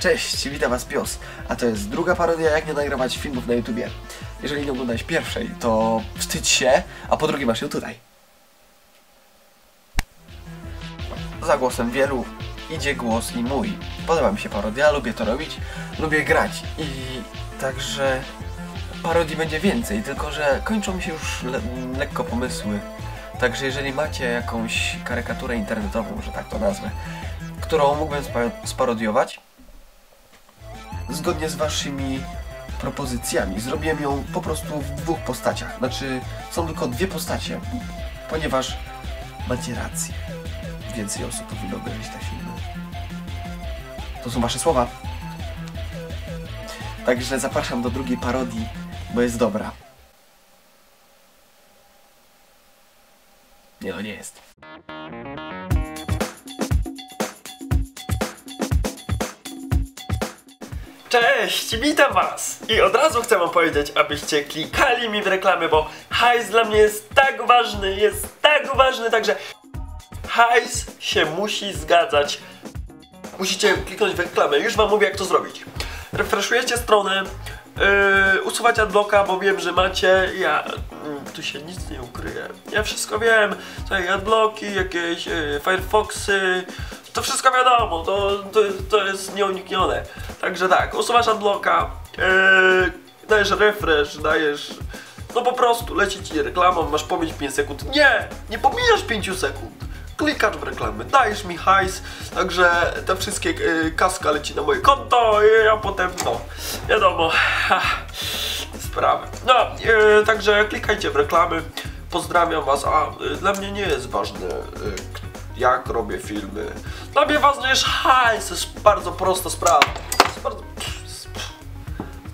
Cześć, witam Was Piozz, a to jest druga parodia, jak nie nagrywać filmów na YouTubie. Jeżeli nie oglądałeś pierwszej, to wstydź się, a po drugie masz ją tutaj. Za głosem wielu idzie głos i mój. Podoba mi się parodia, lubię to robić, lubię grać i także parodii będzie więcej, tylko że kończą mi się już lekko pomysły. Także jeżeli macie jakąś karykaturę internetową, że tak to nazwę, którą mógłbym sparodiować, zgodnie z waszymi propozycjami. Zrobiłem ją po prostu w dwóch postaciach. Znaczy, są tylko dwie postacie, ponieważ macie rację. Więcej osób powinno obejrzeć te filmy. To są wasze słowa. Także zapraszam do drugiej parodii, bo jest dobra. Nie, no nie jest. Cześć, witam Was! I od razu chcę Wam powiedzieć, abyście klikali mi w reklamy, bo hajs dla mnie jest tak ważny, także hajs się musi zgadzać. Musicie kliknąć w reklamę, już Wam mówię, jak to zrobić. Refreshujecie stronę, usuwacie adblocka, bo wiem, że macie, tu się nic nie ukryje, ja wszystko wiem, tutaj adblocki, jakieś Firefoxy, to wszystko wiadomo, to jest nieuniknione. Także tak, usuwasz adblocka, dajesz refresh, dajesz... No po prostu leci ci reklama, masz pomijać 5 sekund. Nie! Nie pomijasz 5 sekund! Klikasz w reklamy, dajesz mi hajs, także te wszystkie kaska leci na moje konto i ja potem, no, wiadomo, sprawy. No, także klikajcie w reklamy, pozdrawiam Was, a dla mnie nie jest ważne, jak robię filmy. Dla mnie ważne jest hajs, to jest bardzo prosta sprawa.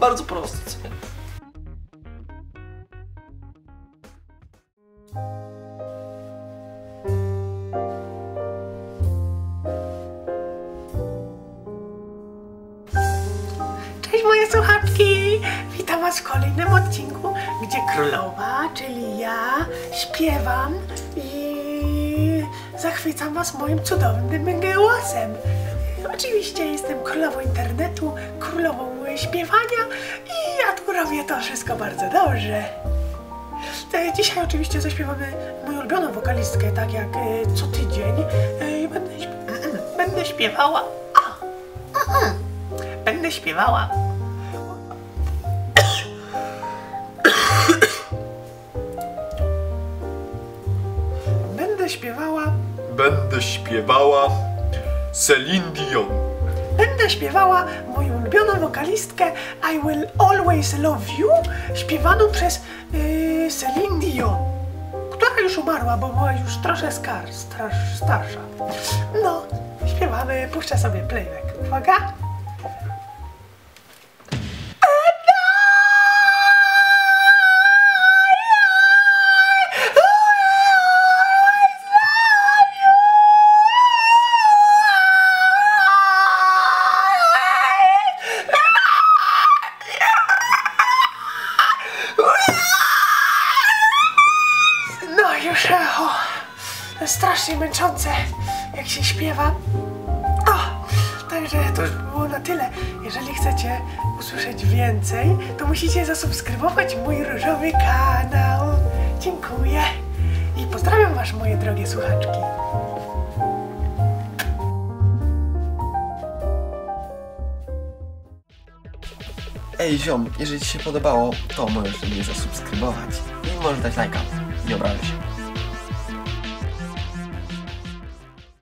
Bardzo proste. Cześć moje słuchaczki! Witam Was w kolejnym odcinku, gdzie królowa, czyli ja, śpiewam i zachwycam Was moim cudownym głosem. Oczywiście jestem królową internetu, królową śpiewania i ja tu robię to wszystko bardzo dobrze. Dzisiaj oczywiście zaśpiewamy moją ulubioną wokalistkę, tak jak co tydzień. Będę śpiewała. Będę śpiewała. Będę śpiewała. Będę śpiewała Celine Dion. Będę śpiewała moją ulubioną wokalistkę I Will Always Love You, śpiewaną przez Celine Dion, która już umarła, bo była już trochę starsza. No, śpiewamy, puszczę sobie playback. Uwaga! To jest strasznie męczące, jak się śpiewa. Także to już było na tyle. Jeżeli chcecie usłyszeć więcej, to musicie zasubskrybować mój różowy kanał. Dziękuję i pozdrawiam Was, moje drogie słuchaczki. Ej ziom, jeżeli Ci się podobało, to możesz mnie zasubskrybować i możesz dać lajka. Nie obrażaj się.